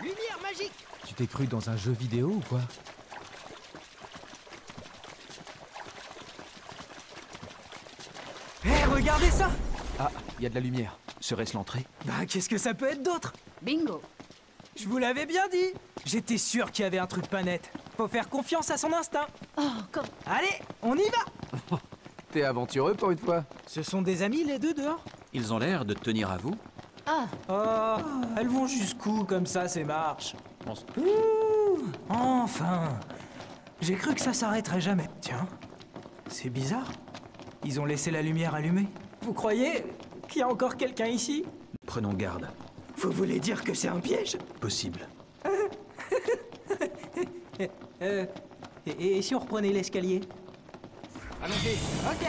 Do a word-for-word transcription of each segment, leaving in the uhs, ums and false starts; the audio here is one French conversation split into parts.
Lumière magique! Tu t'es cru dans un jeu vidéo ou quoi? Hé, hey, regardez ça! Ah, il y a de la lumière. Serait-ce l'entrée? Bah, qu'est-ce que ça peut être d'autre? Bingo! Je vous l'avais bien dit! J'étais sûr qu'il y avait un truc pas net. Faut faire confiance à son instinct. Oh, encore! Allez, on y va! T'es aventureux pour une fois. Ce sont des amis les deux dehors? Ils ont l'air de tenir à vous. Ah. Oh, elles vont jusqu'où comme ça ces marches? Ouh, enfin! J'ai cru que ça s'arrêterait jamais. Tiens, c'est bizarre. Ils ont laissé la lumière allumée. Vous croyez qu'il y a encore quelqu'un ici? Prenons garde. Vous voulez dire que c'est un piège? Possible. euh, et, et si on reprenait l'escalier? Allons-y. Ok.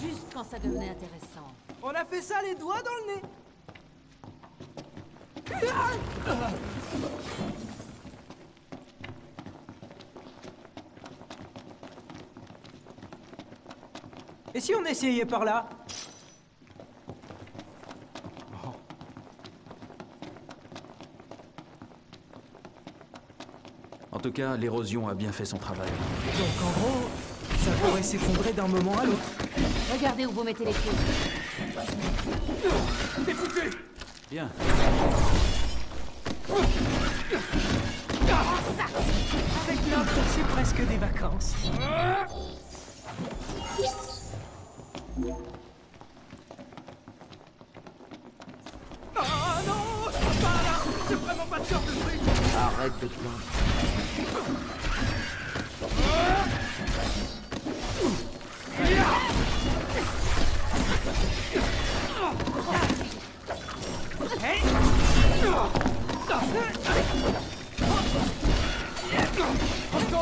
Juste quand ça devenait intéressant. On a fait ça les doigts dans le nez. Et si on essayait par là? Oh. En tout cas, l'érosion a bien fait son travail. Donc en gros, ça pourrait s'effondrer d'un moment à l'autre. Regardez où vous mettez les pieds. T'es foutu! Bien. Oh, ça. Avec l'autre, c'est presque des vacances. Ah. Oh non, je peux pas là. C'est vraiment pas de sorte de truc. Arrête de te plaindre.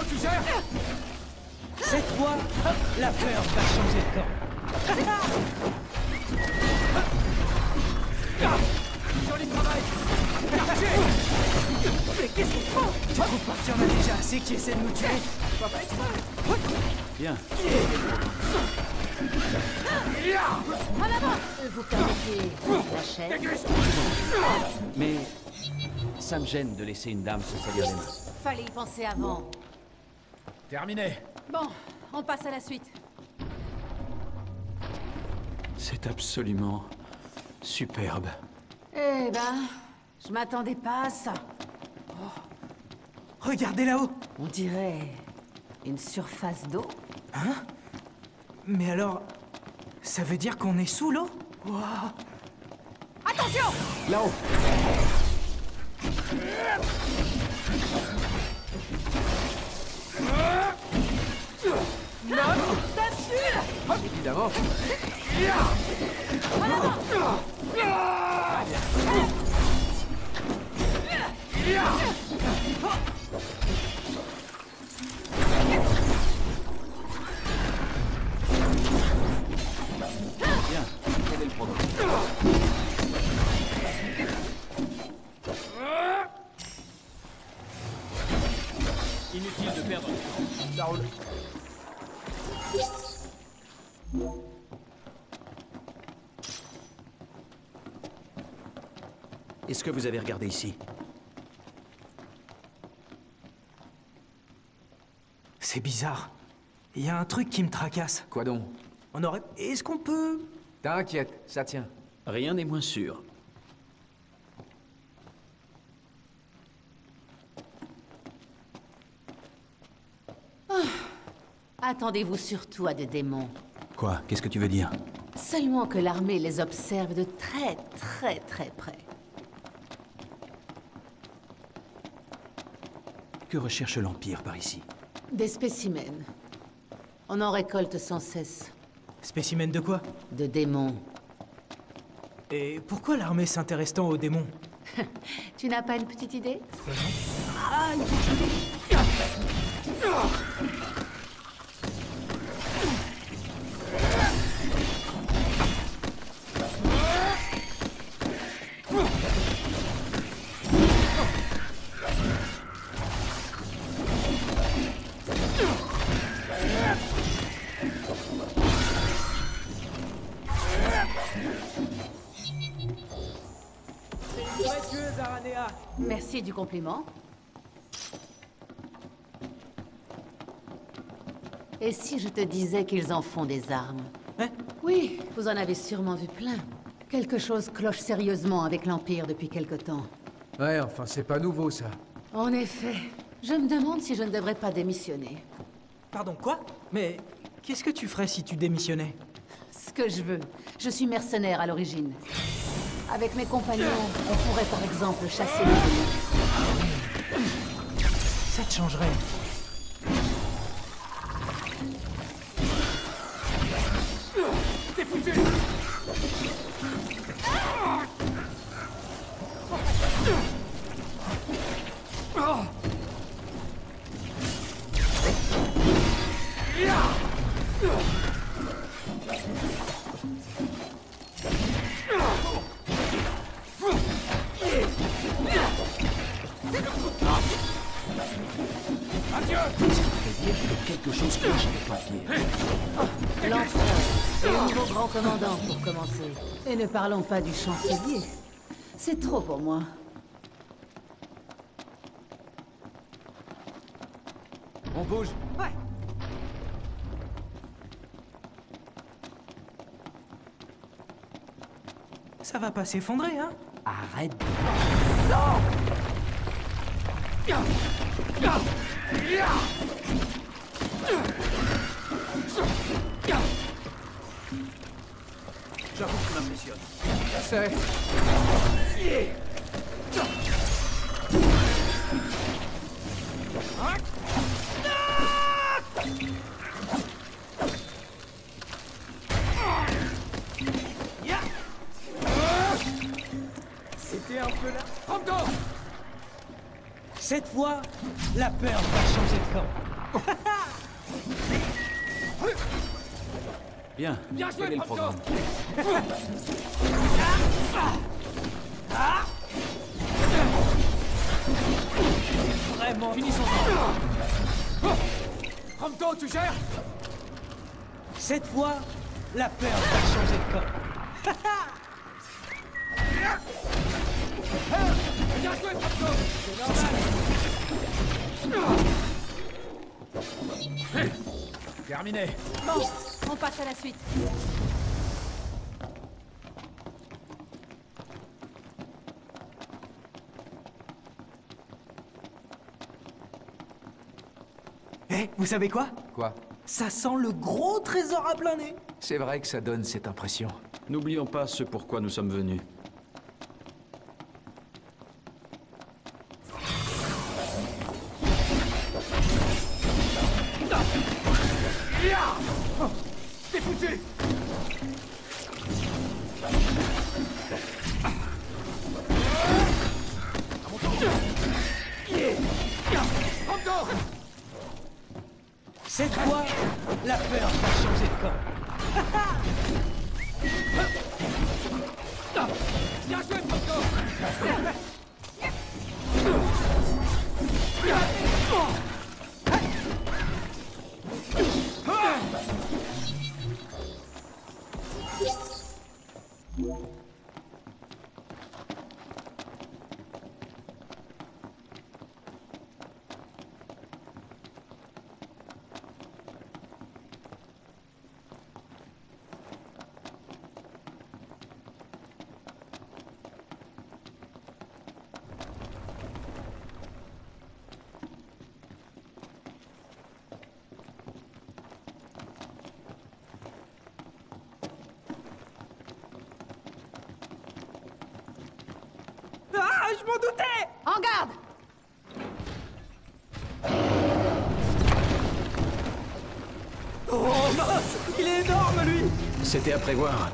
Tu gères. Cette fois, hop, la peur va changer de camp. Joli travail. Mais qu'est-ce qu'il faut? Tu trouves pas qu'il y en a déjà assez qui essaient de nous tuer? On va pas être mal. Bien. En avant. Vous permettez la chaîne. Mais ça me gêne de laisser une dame se salir les mains. Fallait y penser avant. Terminé. Bon, on passe à la suite. C'est absolument superbe. Eh ben, je m'attendais pas à ça. Oh. Regardez là-haut. On dirait une surface d'eau. Hein? Mais alors, ça veut dire qu'on est sous l'eau? Wow. Attention! Là-haut. Non, t'as su! Évidemment. Bien, quel est le problème? Inutile de perdre le temps. Ça roule. Est-ce que vous avez regardé ici? C'est bizarre. Il y a un truc qui me tracasse. Quoi donc? On aurait... Est-ce qu'on peut... T'inquiète, ça tient. Rien n'est moins sûr. Oh. Attendez-vous surtout à des démons. Quoi? Qu'est-ce que tu veux dire? Seulement que l'armée les observe de très très très près. Que recherche l'Empire par ici? Des spécimens. On en récolte sans cesse. Spécimens de quoi? De démons. Et pourquoi l'armée s'intéresse tant aux démons? Tu n'as pas une petite idée? Ah, une petite idée. Merci du compliment. Et si je te disais qu'ils en font des armes? Hein? Oui, vous en avez sûrement vu plein. Quelque chose cloche sérieusement avec l'Empire depuis quelque temps. Ouais, enfin, c'est pas nouveau, ça. En effet. Je me demande si je ne devrais pas démissionner. Pardon, quoi? Mais qu'est-ce que tu ferais si tu démissionnais? Ce que je veux. Je suis mercenaire à l'origine. Avec mes compagnons, on pourrait par exemple chasser les démons. Ça te changerait. T'es foutu! Commandant, pour commencer. Et ne parlons pas du chancelier. C'est trop pour moi. On bouge. Ouais. Ça va pas s'effondrer, hein? Arrête. Non. J'avoue que tu m'impressionnes. Je sais. C'était un peu là. Prompto! Cette fois, la peur va changer de camp. Bien. Bien joué, le programme. Vraiment. Finissons. Prompto, tu gères. Cette fois, la peur va changer de camp. Bien joué, Prompto. C'est normal. Terminé. Bon. On passe à la suite. Eh, hey, vous savez quoi? Quoi? Ça sent le gros trésor à plein nez. C'est vrai que ça donne cette impression. N'oublions pas ce pourquoi nous sommes venus. T'es foutu! À mon tour. Prompto! Cette fois, la peur va changer de camp. Bien joué, Prompto! Je m'en doutais! En garde! Oh mince! Il est énorme, lui! C'était à prévoir.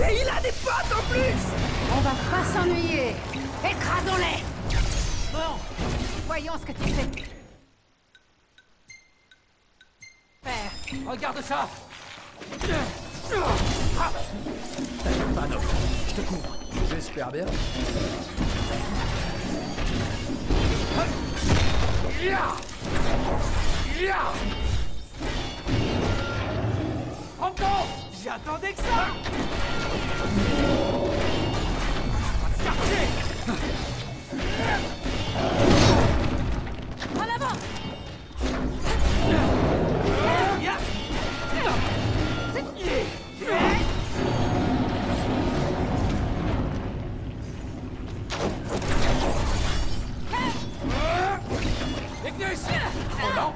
Et il a des pattes en plus! On va pas s'ennuyer! Écrasons-les! Bon, voyons ce que tu fais. Père, regarde ça! T'inquiète pas, Noc. Je te couvre. J'espère bien. Yeah yeah. Encore. J'attendais que ça. En avant. Yeah. Yeah. Oh non.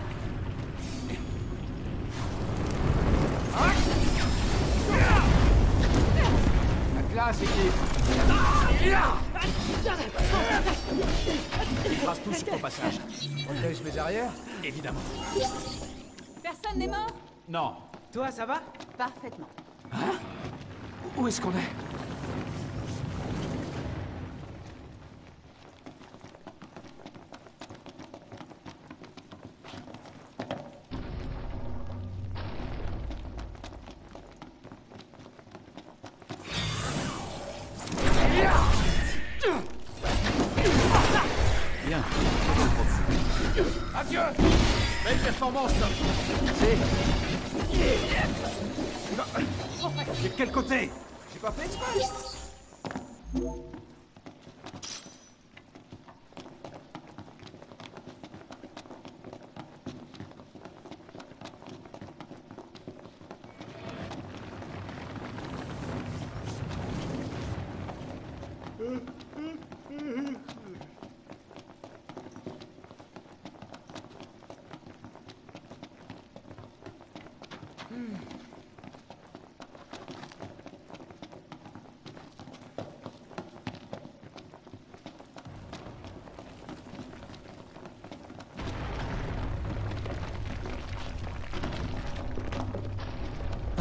La classe équipe. Ils tracent tous sur ton passage. On dirige mes arrières, évidemment. Personne n'est mort? Non. Toi, ça va? Parfaitement. Hein? Où est-ce qu'on est?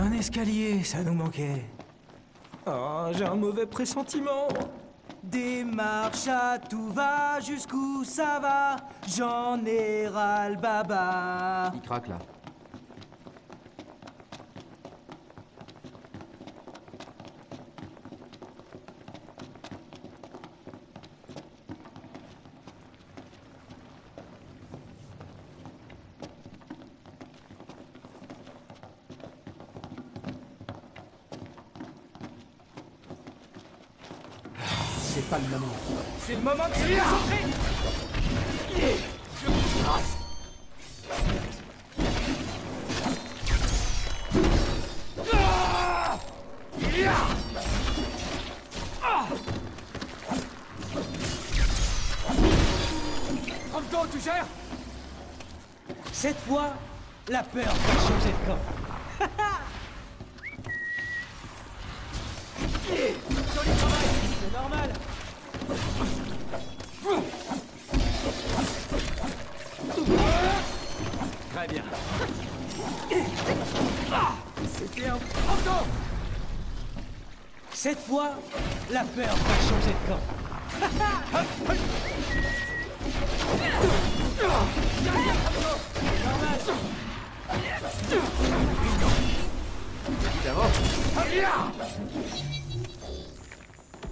Un escalier, ça nous manquait. Oh, j'ai un mauvais pressentiment. Démarche à tout va, jusqu'où ça va, j'en ai ras le baba. Il craque là. C'est le moment de se concentrer. Je vous trace. Prompto, tu gères? Cette fois, la peur va changer de camp. C'était un Prompto. Cette fois, la peur va changer de camp.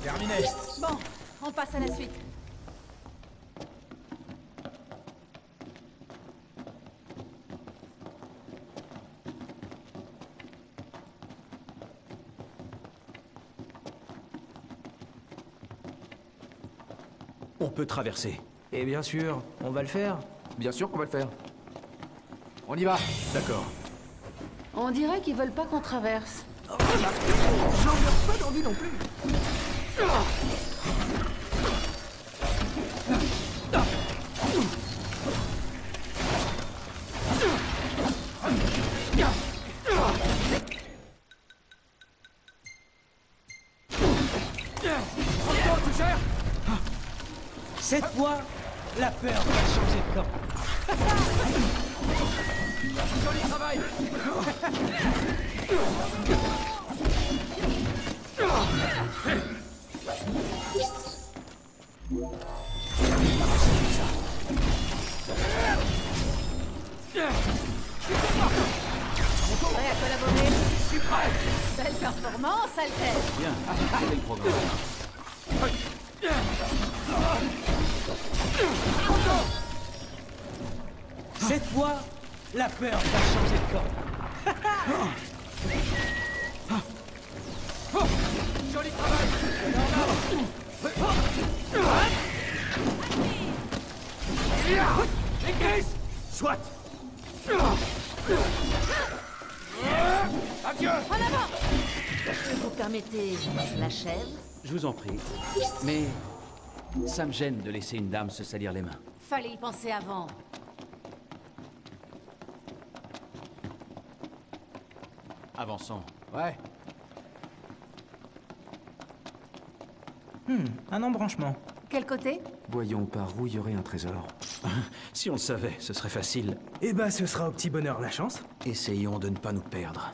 Terminé. Bon, on passe à la suite. On peut traverser. Et bien sûr, on va le faire. Bien sûr qu'on va le faire. On y va. D'accord. On dirait qu'ils veulent pas qu'on traverse. Oh, j'en ai pas d'envie non plus. Cette fois, la peur va changer de camp. Joli travail. Belle performance, Alter. Bien, quel est le programme? Cette fois, la peur va changer de camp. Joli travail. Église. Soit. Adieu. En avant. Vous permettez la chèvre? Je vous en prie. Mais ça me gêne de laisser une dame se salir les mains. Fallait y penser avant. Avançons. Ouais. Hmm, un embranchement. Quel côté? Voyons par où il y aurait un trésor. Si on le savait, ce serait facile. Eh ben, ce sera au petit bonheur la chance. Essayons de ne pas nous perdre.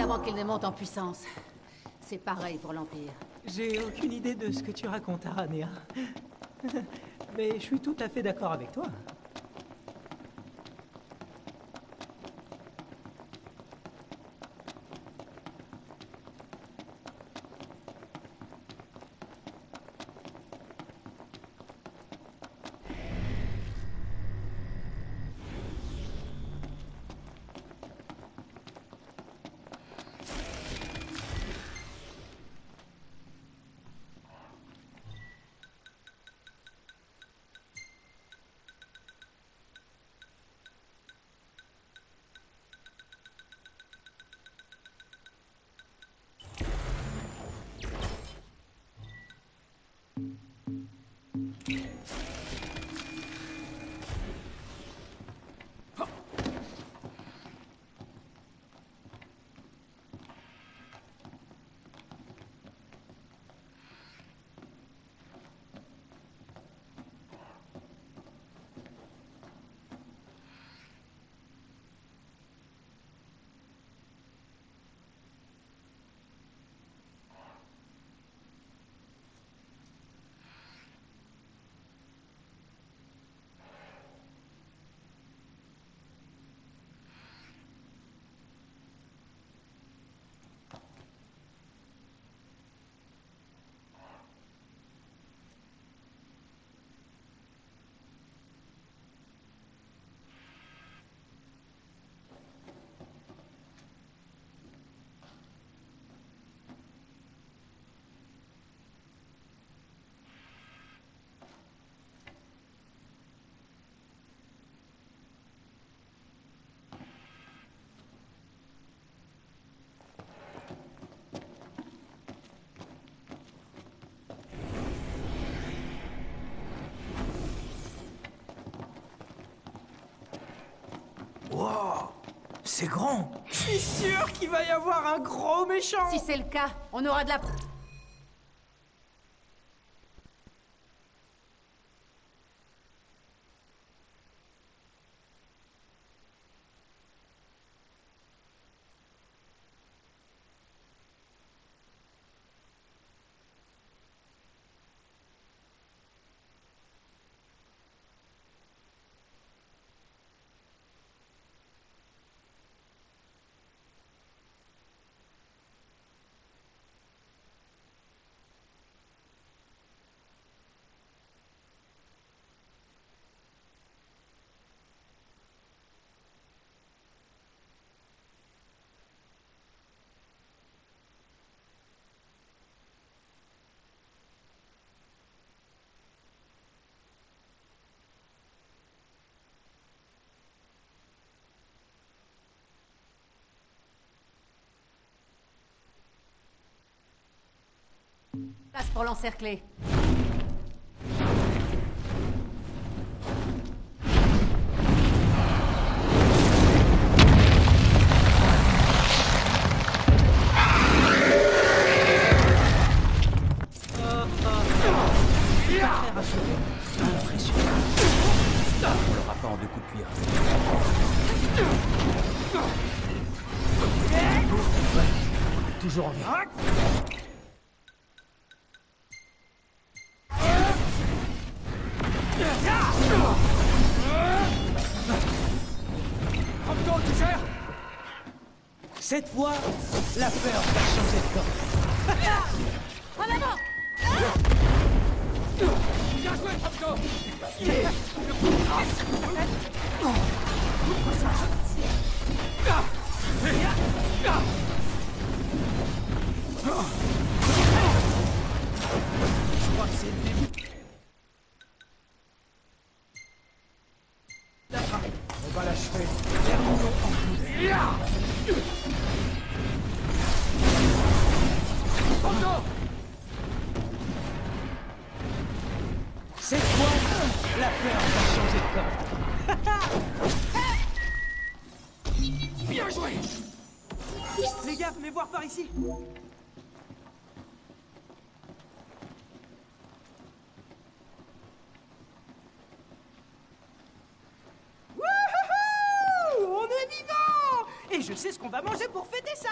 Avant qu'elle ne monte en puissance. C'est pareil pour l'Empire. J'ai aucune idée de ce que tu racontes, Aranea. Mais je suis tout à fait d'accord avec toi. C'est grand. Je suis sûr qu'il va y avoir un gros méchant. Si c'est le cas, on aura de la... Place pour l'encercler. Cette fois, la peur va changer de camp. En avant! Bien joué, Prompto! Il est le coup de grâce. Je crois que c'est le début. On va l'achever. Cette fois, la peur va changer de camp. Bien joué. Les gars, venez voir par ici. Je sais ce qu'on va manger pour fêter ça!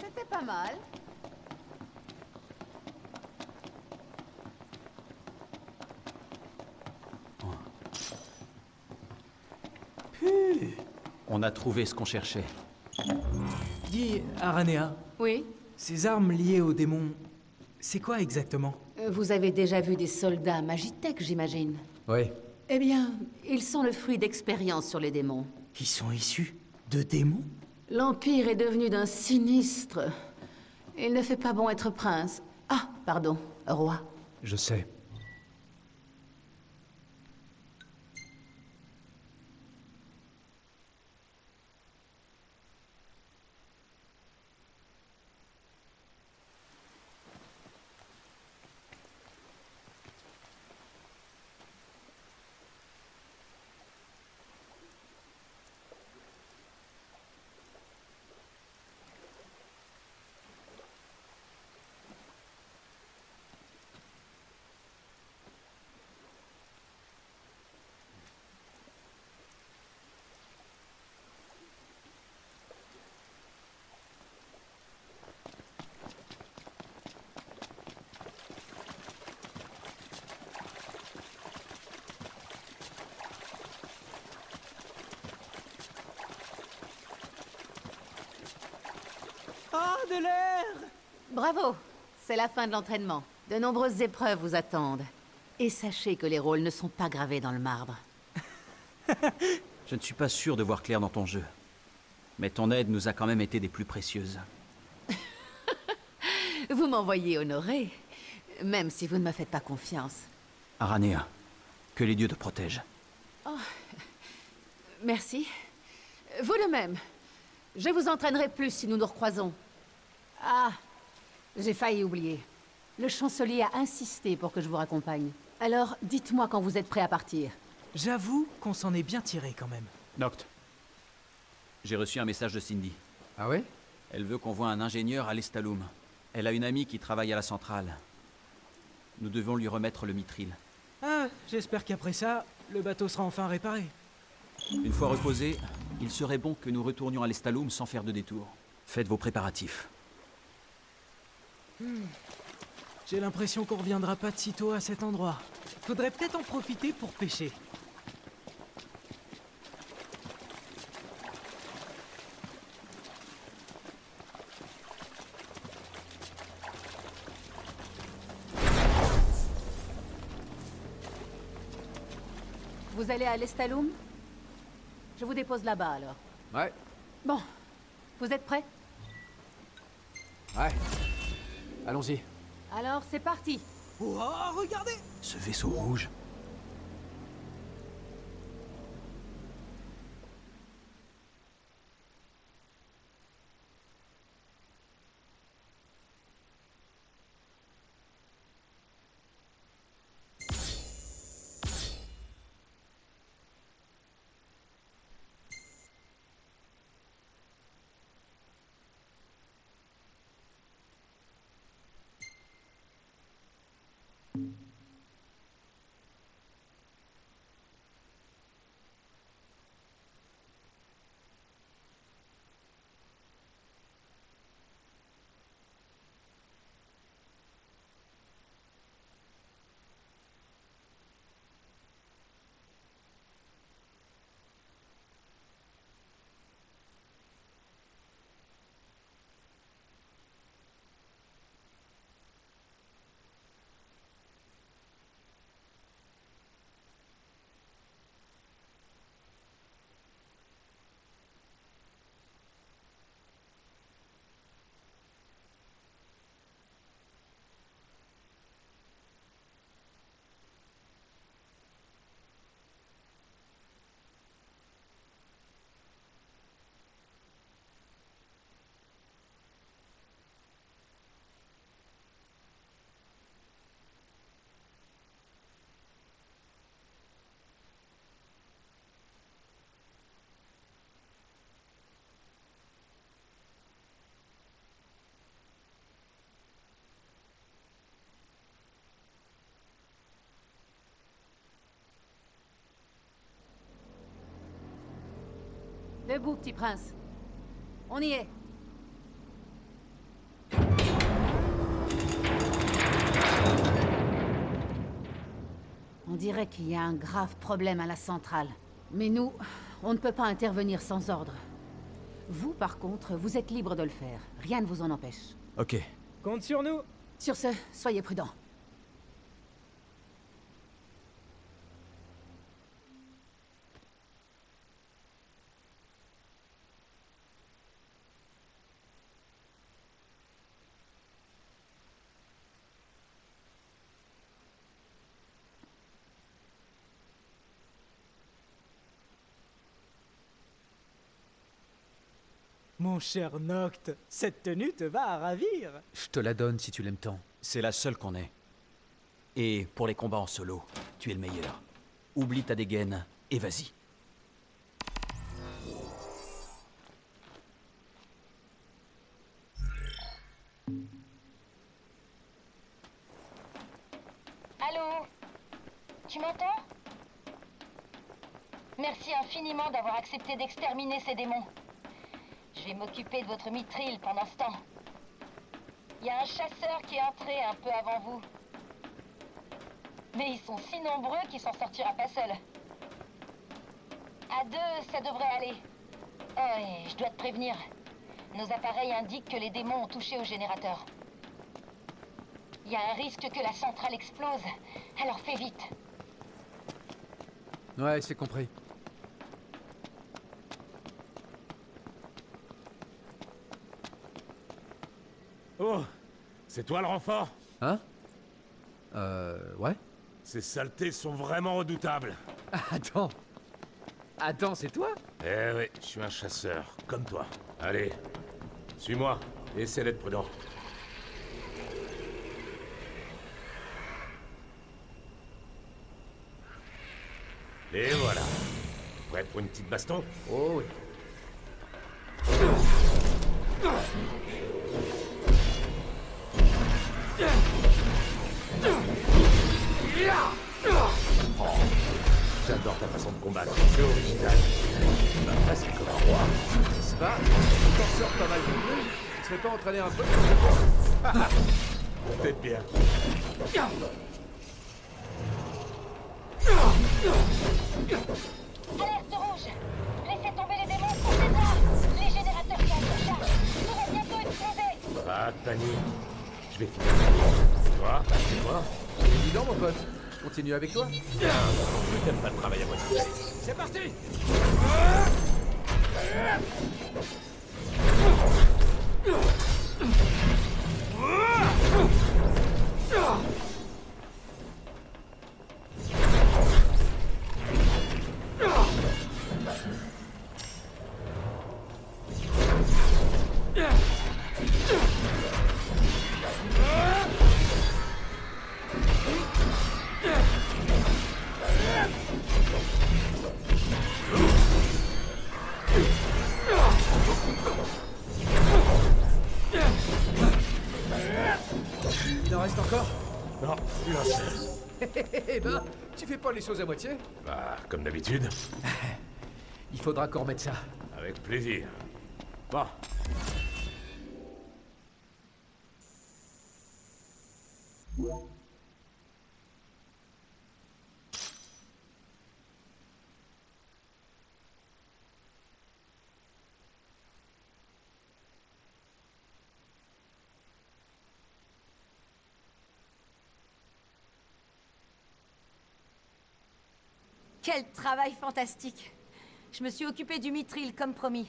C'était pas mal. Puh! On a trouvé ce qu'on cherchait. Dis, Aranea. Oui? Ces armes liées aux démons, c'est quoi exactement? Vous avez déjà vu des soldats Magitech, j'imagine. Oui. Eh bien, ils sont le fruit d'expériences sur les démons. Qui sont issus de démons? L'Empire est devenu d'un sinistre. Il ne fait pas bon être prince. Ah, pardon, roi. Je sais. De l'air. Bravo, c'est la fin de l'entraînement. De nombreuses épreuves vous attendent. Et sachez que les rôles ne sont pas gravés dans le marbre. Je ne suis pas sûr de voir clair dans ton jeu. Mais ton aide nous a quand même été des plus précieuses. Vous m'envoyez honorée, même si vous ne me faites pas confiance. Aranea, que les dieux te protègent. Oh, merci. Vous de même. Je vous entraînerai plus si nous nous recroisons. Ah, j'ai failli oublier. Le chancelier a insisté pour que je vous raccompagne. Alors, dites-moi quand vous êtes prêt à partir. J'avoue qu'on s'en est bien tiré quand même. Noct. J'ai reçu un message de Cindy. Ah ouais? Elle veut qu'on voie un ingénieur à Lestallum. Elle a une amie qui travaille à la centrale. Nous devons lui remettre le mithril. Ah, j'espère qu'après ça, le bateau sera enfin réparé. Une fois reposé, il serait bon que nous retournions à Lestallum sans faire de détour. Faites vos préparatifs. Hmm. J'ai l'impression qu'on reviendra pas de sitôt à cet endroit. Faudrait peut-être en profiter pour pêcher. Vous allez à Lestallum? Je vous dépose là-bas alors. Ouais. Bon, vous êtes prêts? Ouais. Allons-y. Alors, c'est parti. Oh, regardez! Ce vaisseau rouge. Debout, petit prince. On y est. On dirait qu'il y a un grave problème à la centrale. Mais nous, on ne peut pas intervenir sans ordre. Vous, par contre, vous êtes libre de le faire. Rien ne vous en empêche. Ok. Compte sur nous. Sur ce, soyez prudents. Mon cher Noct, cette tenue te va à ravir. Je te la donne si tu l'aimes tant. C'est la seule qu'on ait. Et pour les combats en solo, tu es le meilleur. Oublie ta dégaine et vas-y. Allô? Tu m'entends? Merci infiniment d'avoir accepté d'exterminer ces démons. Je vais m'occuper de votre mithril pendant ce temps. Il y a un chasseur qui est entré un peu avant vous. Mais ils sont si nombreux qu'il s'en sortira pas seul. À deux, ça devrait aller. Oh, et je dois te prévenir. Nos appareils indiquent que les démons ont touché au générateur. Il y a un risque que la centrale explose, alors fais vite. Ouais, c'est compris. Oh, c'est toi le renfort? Hein? Euh... ouais. Ces saletés sont vraiment redoutables. Attends. Attends, c'est toi? Eh oui, je suis un chasseur, comme toi. Allez, suis-moi, essaie d'être prudent. Et voilà. Prête pour une petite baston? Oh oui. J'adore ta façon de combattre, c'est original. Tu m'as passé comme un roi. C'est pas, tu t'en sors pas mal de plus. Tu serais pas entraîné un peu? Peut-être bien. Alerte rouge! Laissez tomber les démons pour les bras! Les générateurs qui en charge seront bientôt explosés! Pas de panique. Je vais finir. Toi, c'est toi. C'est évident, mon pote. Continue avec toi. Je t'aime pas le travail à moitié. C'est parti. Les choses à moitié? Bah, comme d'habitude. Il faudra qu'on remette ça. Avec plaisir. Bon. Quel travail fantastique! Je me suis occupée du mithril, comme promis.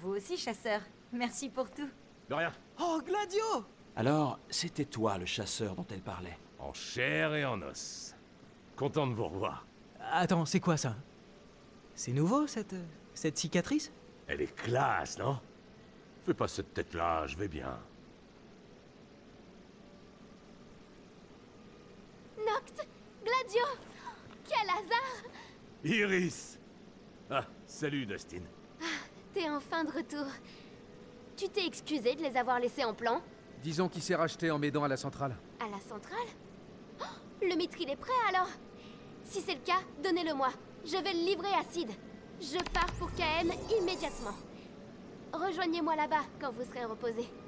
Vous aussi, chasseur. Merci pour tout. De rien. Oh, Gladio! Alors, c'était toi, le chasseur dont elle parlait. En chair et en os. Content de vous revoir. Attends, c'est quoi, ça? C'est nouveau, cette... cette cicatrice? Elle est classe, non? Fais pas cette tête-là, je vais bien. Noct! Gladio! Quel hasard! Iris! Ah, salut Dustin. Ah, t'es enfin de retour. Tu t'es excusé de les avoir laissés en plan? Disons qu'il s'est racheté en m'aidant à la centrale. À la centrale? Oh, le mithril est prêt alors? Si c'est le cas, donnez-le-moi. Je vais le livrer à Cid. Je pars pour Kaen immédiatement. Rejoignez-moi là-bas quand vous serez reposés.